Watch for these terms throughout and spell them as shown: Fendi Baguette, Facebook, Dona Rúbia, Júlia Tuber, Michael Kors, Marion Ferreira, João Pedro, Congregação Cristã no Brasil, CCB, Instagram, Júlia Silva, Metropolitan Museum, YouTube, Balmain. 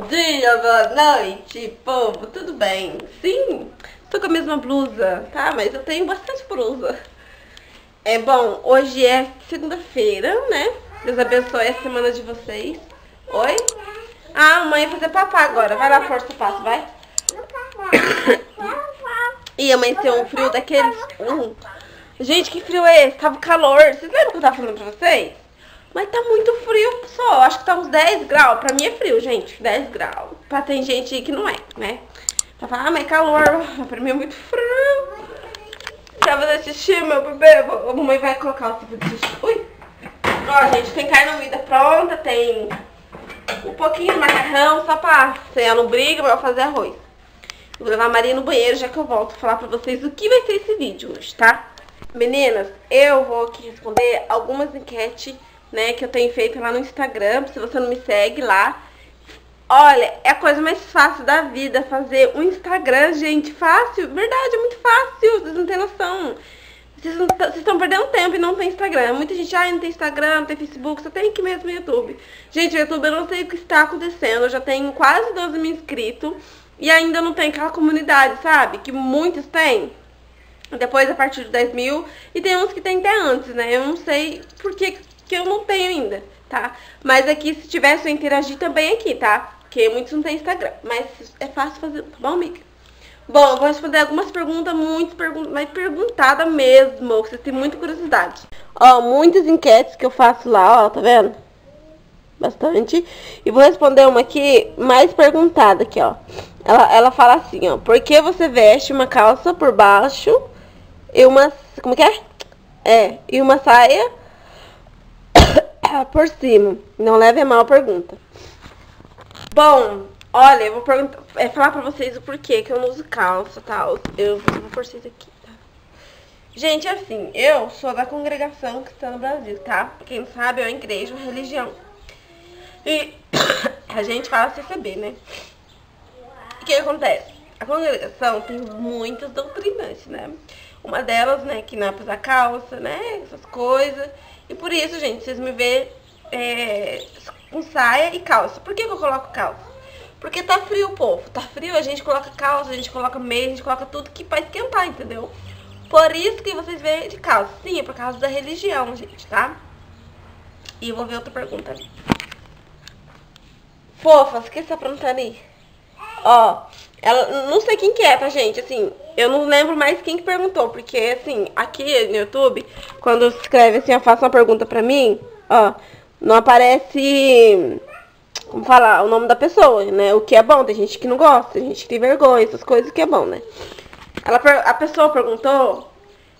Bom dia, boa noite, povo, tudo bem? Sim, tô com a mesma blusa, tá? Mas eu tenho bastante blusa. É bom, hoje é segunda-feira, né? Deus abençoe a semana de vocês. Oi? Ah, a mãe vai fazer papá agora. Vai lá, força, passo, vai. E a mãe tem um frio daqueles... Gente, que frio é esse? Tava calor. Vocês lembram que eu tava falando pra vocês? Mas tá muito frio, pessoal. Acho que tá uns 10 graus. Pra mim é frio, gente. 10 graus. Pra tem gente que não é, né? Pra falar, ah, mas é calor. Pra mim é muito frio. Pra fazer xixi, meu bebê. A mamãe vai colocar o tipo de xixi. Ui! Ó, gente, tem carne moída pronta. Tem um pouquinho de macarrão, só pra... Se ela não briga, mas eu vou fazer arroz. Vou levar a Maria no banheiro, já que eu volto falar pra vocês o que vai ser esse vídeo hoje, tá? Meninas, eu vou aqui responder algumas enquetes, né, que eu tenho feito lá no Instagram. Se você não me segue lá, olha, é a coisa mais fácil da vida fazer um Instagram, gente, fácil, verdade, é muito fácil, vocês não têm noção. Vocês estão perdendo tempo e não tem Instagram. Muita gente, ah, não tem Instagram, não tem Facebook, só tem aqui mesmo o YouTube. Gente, o YouTube eu não sei o que está acontecendo, eu já tenho quase 12 mil inscritos e ainda não tem aquela comunidade, sabe, que muitos têm. Depois a partir de 10 mil, e tem uns que tem até antes, né, eu não sei por que eu não tenho ainda, tá? Mas aqui, se tivesse, eu interagir também aqui, tá? Porque muitos não tem Instagram, mas é fácil fazer, tá bom, amiga? Bom, eu vou responder algumas perguntas, mas perguntada mesmo, que vocês têm muita curiosidade. Ó, muitas enquetes que eu faço lá, ó, tá vendo? Bastante. E vou responder uma aqui, mais perguntada aqui, ó. Ela fala assim, ó, por que você veste uma calça por baixo e uma... como que é? É, e uma saia... por cima. Não leve a mal a pergunta. Bom, olha, eu vou perguntar, falar pra vocês o porquê que eu não uso calça, tal. Eu vou por isso aqui, tá? Gente, assim, eu sou da Congregação Cristã no Brasil, tá? Quem sabe, é uma igreja, uma religião. E a gente fala CCB, né? O que acontece? A congregação tem muitas doutrinantes, né? Uma delas, né, que não é pra usar calça, né? Essas coisas... E por isso, gente, vocês me vê com saia e calça. Por que eu coloco calça? Porque tá frio, povo. Tá frio, a gente coloca calça, a gente coloca meia, a gente coloca tudo que pra esquentar, entendeu? Por isso que vocês veem de calça. Sim, é por causa da religião, gente, tá? E eu vou ver outra pergunta ali. Fofas, o que você tá perguntando aí? Ó, ela, não sei quem que é, tá, gente? Assim, eu não lembro mais quem que perguntou, porque, assim, aqui no YouTube, quando se escreve assim, eu faço uma pergunta pra mim, ó, não aparece, como falar, o nome da pessoa, né? O que é bom, tem gente que não gosta, tem gente que tem vergonha, essas coisas que é bom, né? Ela, a pessoa perguntou,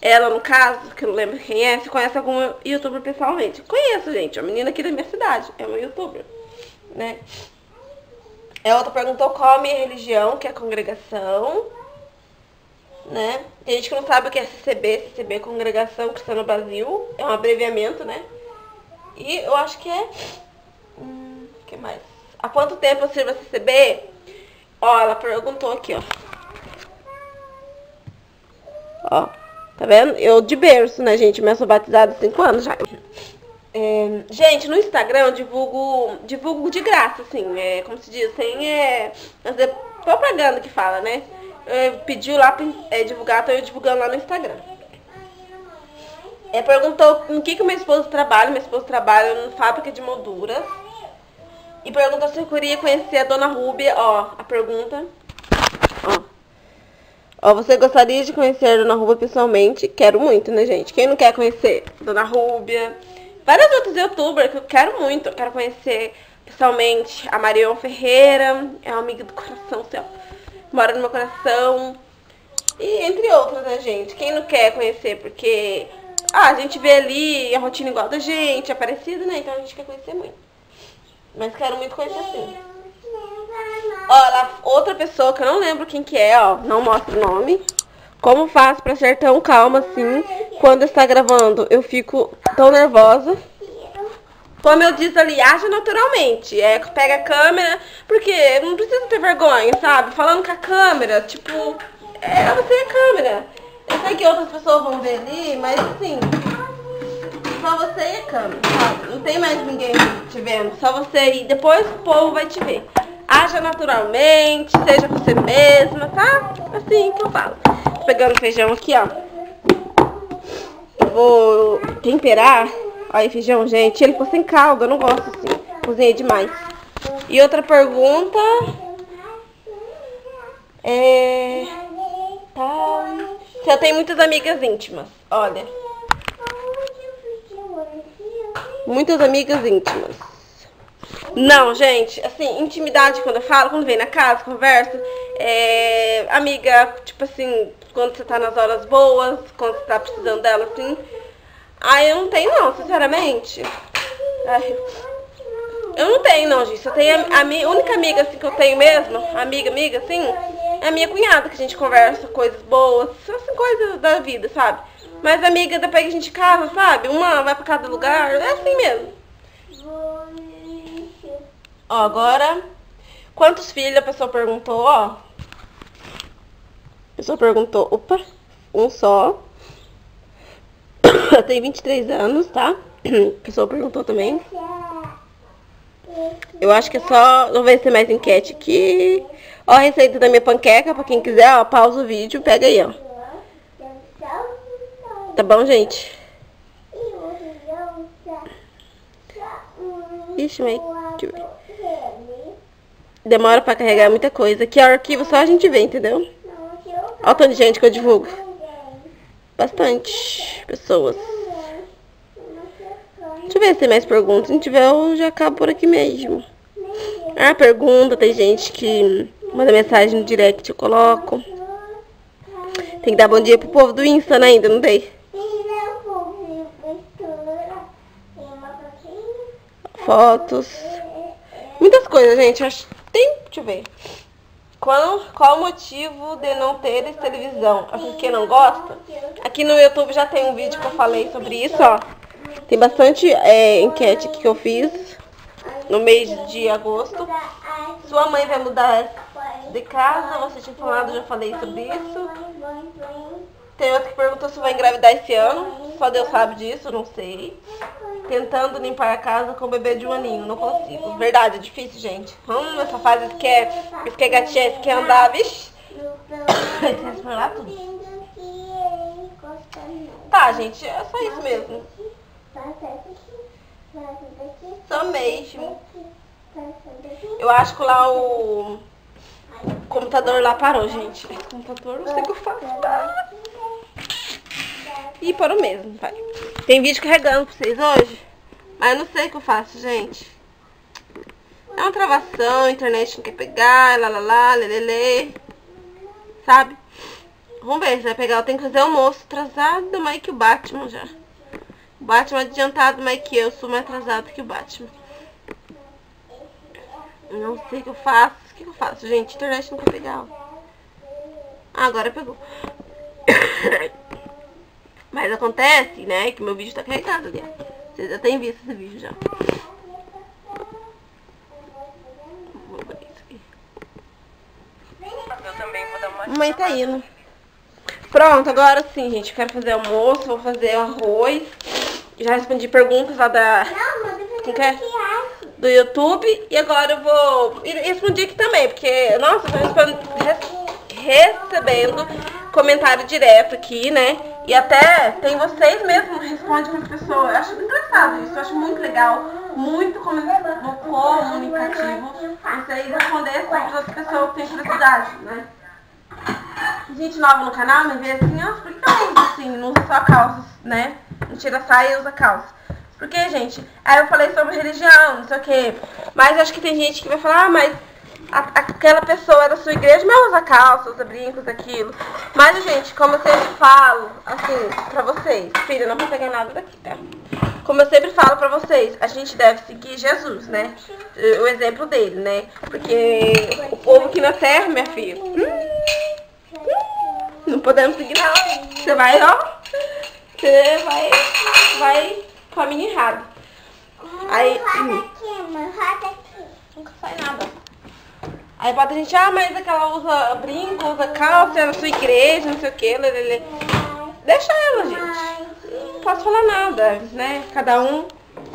ela, no caso, que eu não lembro quem é, se conhece algum youtuber pessoalmente. Conheço, gente, é uma menina aqui da minha cidade, é uma youtuber, né? A outra perguntou qual a minha religião, que é a congregação, né? Tem gente que não sabe o que é CCB. CCB é Congregação Cristã no Brasil. É um abreviamento, né? E eu acho que é... o que mais? Há quanto tempo eu sirvo a CCB? Ó, ela perguntou aqui, ó. Ó, tá vendo? Eu de berço, né, gente? Mas sou batizada há 5 anos já. Gente, no Instagram eu divulgo de graça, assim, como se diz, sem fazer propaganda que fala, né? Pediu lá pra divulgar, então eu divulgando lá no Instagram. Perguntou em que meu esposo trabalha. Meu esposo trabalha numa fábrica de molduras. E perguntou se eu queria conhecer a Dona Rúbia, ó, a pergunta. Ó, você gostaria de conhecer a Dona Rúbia pessoalmente? Quero muito, né, gente? Quem não quer conhecer Dona Rúbia... Várias outras youtubers que eu quero muito, eu quero conhecer pessoalmente. A Marion Ferreira, é uma amiga do coração, assim, ó, mora no meu coração. E entre outras, né, gente? Quem não quer conhecer, porque a gente vê ali a rotina igual da gente, é parecida, né? Então a gente quer conhecer muito. Mas quero muito conhecer, assim. Olha, outra pessoa que eu não lembro quem que é, ó, não mostra o nome. Como faço pra ser tão calma assim quando está gravando? Eu fico tão nervosa. Como eu disse ali, aja naturalmente. Pega a câmera, porque não precisa ter vergonha, sabe? Falando com a câmera, tipo, você é a câmera. Eu sei que outras pessoas vão ver ali, mas assim, só você e a câmera, sabe? Não tem mais ninguém te vendo, só você, e depois o povo vai te ver. Haja naturalmente, seja você mesma, tá? Assim que eu falo. Tô pegando o feijão aqui, ó. Eu vou temperar. Olha, feijão, gente. Ele ficou sem caldo, eu não gosto assim. Cozinhei demais. E outra pergunta... é... tá... se eu tenho muitas amigas íntimas. Olha. Muitas amigas íntimas. Não, gente, assim, intimidade quando eu falo, quando vem na casa, conversa, amiga, tipo assim, quando você tá nas horas boas, quando você tá precisando dela, assim, aí eu não tenho não, sinceramente, eu não tenho não, gente, eu tenho a minha única amiga, assim, que eu tenho mesmo, amiga, assim, é a minha cunhada, que a gente conversa coisas boas, assim, coisas da vida, sabe, mas amiga, depois que a gente casa, sabe, uma vai pra cada lugar, é assim mesmo. Ó, agora, quantos filhos a pessoa perguntou, ó. A pessoa perguntou, opa, um só. Ela tem 23 anos, tá? A pessoa perguntou também. Eu acho que é só, não vai ser mais enquete aqui. Ó a receita da minha panqueca, pra quem quiser, ó, pausa o vídeo, pega aí, ó. Tá bom, gente? Ixi, mãe, deixa eu ver. Demora pra carregar muita coisa. Aqui é o arquivo, só a gente vê, entendeu? Olha o tanto de gente que eu divulgo. Bastante pessoas. Deixa eu ver se tem mais perguntas. Se não tiver, eu já acabo por aqui mesmo. Ah, pergunta. Tem gente que manda mensagem no direct, eu coloco. Tem que dar bom dia pro povo do Insta, né? Ainda não dei. Fotos. Muitas coisas, gente. Deixa eu ver. Qual o motivo de não ter televisão? É porque não gosta? Aqui no YouTube já tem um vídeo que eu falei sobre isso, ó. Tem bastante enquete aqui que eu fiz no mês de agosto. Sua mãe vai mudar de casa? Você tinha falado, já falei sobre isso. Tem outro que perguntou se vai engravidar esse ano. Só Deus sabe disso, não sei. Tentando limpar a casa com o bebê de um aninho, não consigo. Verdade, é difícil, gente. Essa fase, eles querem gatinhar, eles querem andar, vixi. Eles querem explorar tudo. Tá, gente, é só isso mesmo. Só mesmo. Eu acho que lá o computador lá parou, gente. Esse computador, não sei o que eu faço, tá? E para o mesmo, pai. Tem vídeo carregando pra vocês hoje, mas eu não sei o que eu faço, gente. É uma travação, a internet não quer pegar, lalala, lelele, sabe? Vamos ver se vai pegar. Eu tenho que fazer almoço atrasado, mais que o Batman já. O Batman adiantado, mais que eu sou mais atrasado que o Batman. Não sei o que eu faço. O que eu faço, gente? A internet não quer pegar. Ah, agora pegou. Mas acontece, né, que meu vídeo tá carregado ali. Vocês já têm visto esse vídeo já. Vou abrir isso aqui. Eu também vou dar uma... Mãe tá indo. Pronto, agora sim, gente. Eu quero fazer almoço, vou fazer arroz. Já respondi perguntas lá da... Como que é? Do YouTube. E agora eu vou... E respondi aqui também, porque... Nossa, eu tô recebendo comentário direto aqui, né? E até tem vocês mesmo que respondem para as pessoas. Eu acho engraçado isso, eu acho muito legal, muito comunicativo. Vocês responder para as outras pessoas que têm curiosidade, né? Gente nova no canal me vê assim, ó, por que tá assim, não usa só calças, né? Não tira a saia e usa calça. Por que, gente? Aí eu falei sobre religião, não sei o quê. Mas acho que tem gente que vai falar, ah, mas... aquela pessoa é da sua igreja, mas usa calça, usa brincos, aquilo. Mas, gente, como eu sempre falo, assim, pra vocês... Filha, não vou pegar nada daqui, tá? Como eu sempre falo pra vocês, a gente deve seguir Jesus, né? O exemplo dele, né? Porque o povo aqui na terra, minha filha... não podemos seguir, não. Você vai, ó... Você vai caminho errado. Aí... Nunca sai nada. Aí bota a gente, ah, mas aquela usa brinco, usa calça, é na sua igreja, não sei o que, lelele. Deixa ela, gente. Não posso falar nada, né? Cada um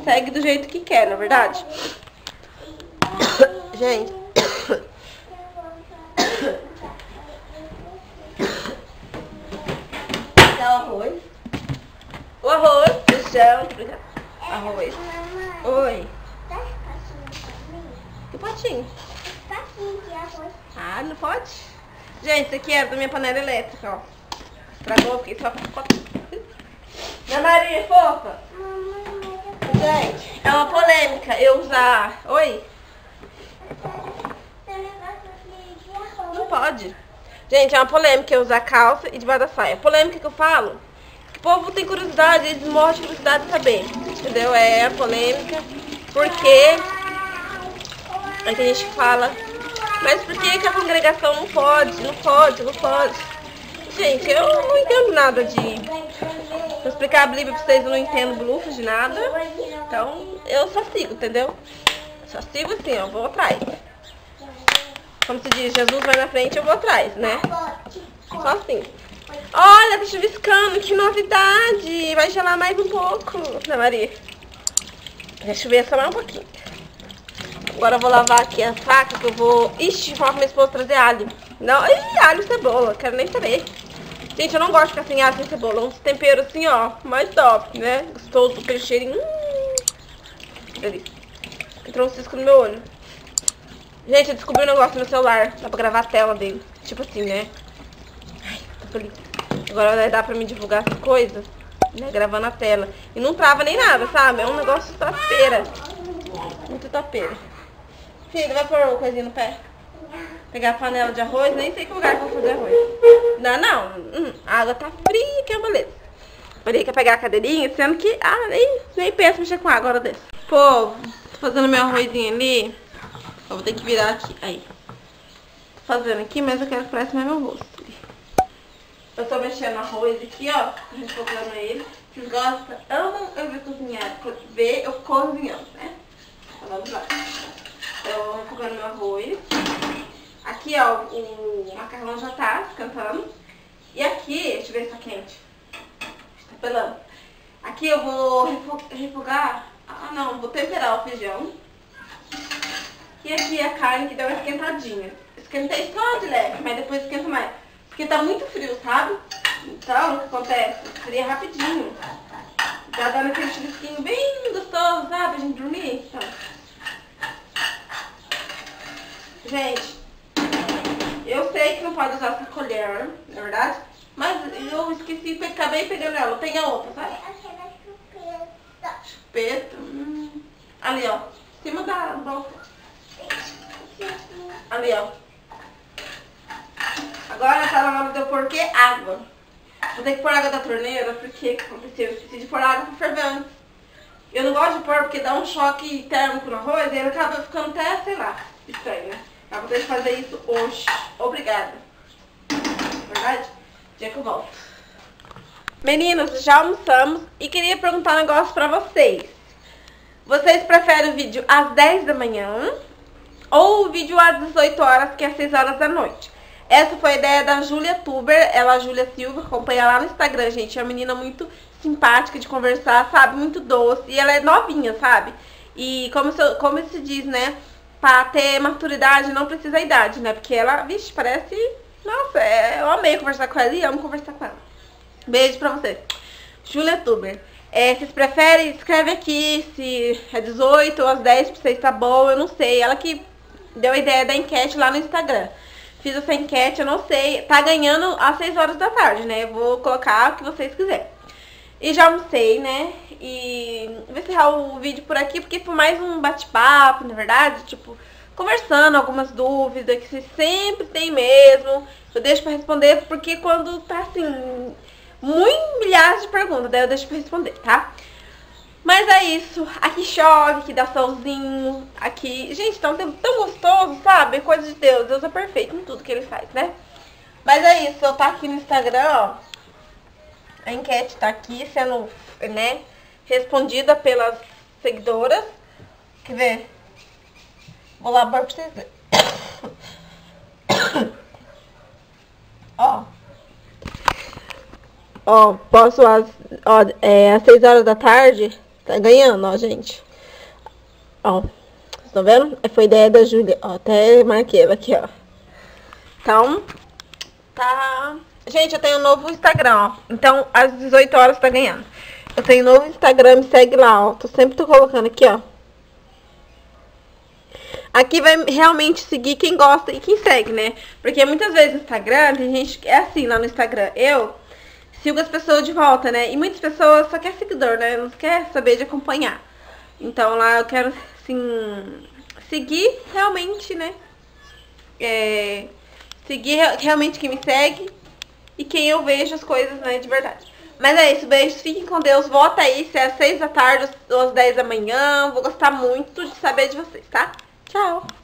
segue do jeito que quer, na verdade. Gente, arroz pro chão, arroz. Oi. Que potinho? Potinho de arroz. Ah, não pode? Gente, isso aqui era da minha panela elétrica, ó. Estragou, porque só Ana Maria, fofa. Gente, é uma polêmica eu usar... Oi? Não pode. Gente, é uma polêmica eu usar calça e debaixo da saia. Polêmica que eu falo, que o povo tem curiosidade, eles morrem de curiosidade de saber. Entendeu? É polêmica, porque... Aí a gente fala, mas por que a congregação não pode, não pode, não pode? Gente, eu não entendo nada de... Vou explicar a Bíblia pra vocês, eu não entendo blufos de nada. Então, eu só sigo, entendeu? Só sigo assim, ó, vou atrás. Como se diz, Jesus vai na frente, eu vou atrás, né? Só assim. Olha, tá chuviscando, que novidade! Vai gelar mais um pouco, né, Maria? Vai chover só mais um pouquinho. Agora eu vou lavar aqui a faca, que eu vou... Ixi, falar pra minha esposa trazer alho. Não, ih, alho e cebola, quero nem saber. Gente, eu não gosto de ficar sem alho e cebola. Uns temperos assim, ó, mais top, né? Gostoso, aquele cheirinho. Entrou um cisco no meu olho. Gente, eu descobri um negócio no celular. Dá pra gravar a tela dele. Tipo assim, né? Ai, tô feliz. Agora vai dar pra me divulgar as coisas, né? Gravando a tela. E não trava nem nada, sabe? É um negócio tapeira. Muito tapeira. Filho, vai pôr uma coisinha no pé? Pegar a panela de arroz, nem sei que lugar que eu vou fazer arroz. Não, não. A água tá fria, que é uma beleza. Maria quer pegar a cadeirinha, sendo que... Ah, nem penso mexer com água agora desse. Povo, tô fazendo meu arrozinho ali. Eu vou ter que virar aqui. Aí. Tô fazendo aqui, mas eu quero que pareça mais meu rosto. Eu tô mexendo arroz aqui, ó. A gente colocando ele. Vocês gostam? Amam eu ver cozinhar. Ver eu cozinhando, né? Vamos lá. Eu vou colocando meu arroz. Aqui, ó, o macarrão já tá esquentando. E aqui, deixa eu ver se tá quente. Tá pelando. Aqui eu vou refogar. Ah, não, vou temperar o feijão. E aqui a carne que deu uma esquentadinha. Esquentei só de leve, mas depois esquenta mais. Porque tá muito frio, sabe? Então, o que acontece? Esfria rapidinho. Já dá aquele chuvisquinho bem gostoso, sabe? A gente dormir. Então. Gente, eu sei que não pode usar essa colher, na verdade. Mas eu esqueci, acabei pegando ela. Tem a outra, sabe? Chupeta. Chupeta. Ali, ó. Em cima da boca. Ali, ó. Agora tá na hora de eu pôr que? Água. Vou ter que pôr água da torneira, porque aconteceu? Eu esqueci de pôr água pra ferver antes. Eu não gosto de pôr porque dá um choque térmico no arroz e ele acaba ficando até, sei lá, estranho, né? Mas vou ter que fazer isso hoje. Obrigada. Na verdade, dia que eu volto. Meninos, já almoçamos e queria perguntar um negócio pra vocês. Vocês preferem o vídeo às 10 da manhã? Ou o vídeo às 18 horas, que é às 6 horas da noite. Essa foi a ideia da Júlia Tuber, ela é a Júlia Silva, acompanha lá no Instagram, gente. É uma menina muito simpática de conversar, sabe? Muito doce. E ela é novinha, sabe? E como se diz, né? Pra ter maturidade não precisa a idade, né? Porque ela, vixe, parece... Nossa, eu amei conversar com ela e amo conversar com ela. Beijo pra vocês. Júlia Tuber. É, vocês preferem? Escreve aqui se é 18 ou às 10 pra vocês, tá bom? Eu não sei. Ela que... Deu a ideia da enquete lá no Instagram. Fiz essa enquete, eu não sei. Tá ganhando às 6 horas da tarde, né? Eu vou colocar o que vocês quiserem. E já almocei, né? E vou encerrar o vídeo por aqui, porque foi mais um bate-papo, na verdade. Tipo, conversando algumas dúvidas que vocês sempre tem mesmo. Eu deixo pra responder, porque quando tá assim, milhares de perguntas, daí eu deixo pra responder, tá? Mas é isso, aqui chove, aqui dá solzinho, aqui... Gente, tá um tempo tão gostoso, sabe? Coisa de Deus, Deus é perfeito em tudo que ele faz, né? Mas é isso, eu tá aqui no Instagram, ó. A enquete tá aqui sendo, né, respondida pelas seguidoras. Quer ver? Vou lá pra vocês verem. Ó. Ó, posso às 6 horas da tarde... Tá ganhando, ó, gente. Ó, vocês estão vendo? Foi ideia da Júlia. Ó, até marquei ela aqui, ó. Então, tá... Gente, eu tenho um novo Instagram, ó. Então, às 18 horas tá ganhando. Eu tenho novo Instagram, me segue lá, ó. Sempre tô colocando aqui, ó. Aqui vai realmente seguir quem gosta e quem segue, né? Porque muitas vezes no Instagram, tem gente que é assim lá no Instagram. Eu sigo as pessoas de volta, né? E muitas pessoas só querem seguidor, né? Não quer saber de acompanhar. Então lá eu quero, assim, seguir realmente, né? Seguir realmente quem me segue e quem eu vejo as coisas, né? De verdade. Mas é isso, beijos, fiquem com Deus, volta aí, se é às 6 da tarde ou às 10 da manhã, vou gostar muito de saber de vocês, tá? Tchau!